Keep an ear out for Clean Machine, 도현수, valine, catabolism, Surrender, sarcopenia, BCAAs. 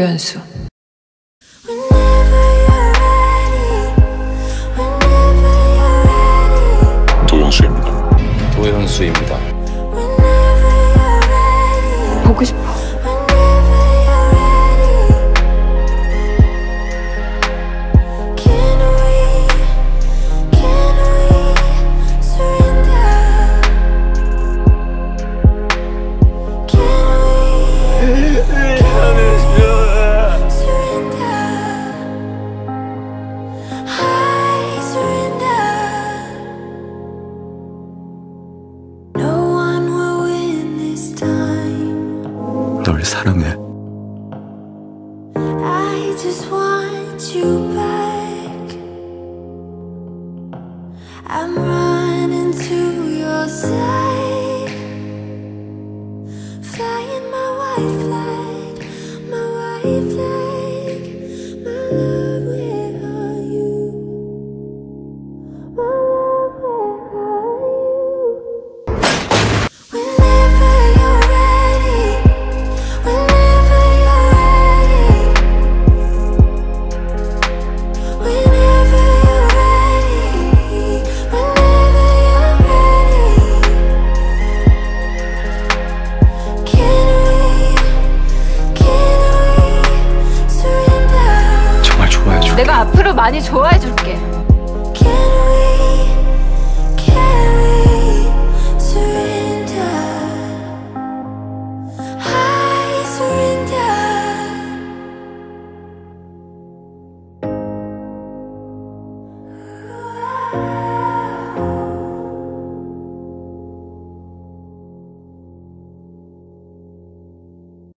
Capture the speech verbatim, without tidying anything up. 도현수. 도현수입니다. 도현수입니다. 보고 싶어. 널 사랑해. I just want you back. I'm running to your side. Flying my white flag, my white flag. My love, where are you? My love, where are you? Whenever you're ready, whenever you're ready, whenever you're ready, whenever you're ready. Can we, can we surrender? 정말 좋아해 줄게. 내가 앞으로 많이 좋아해 줄게.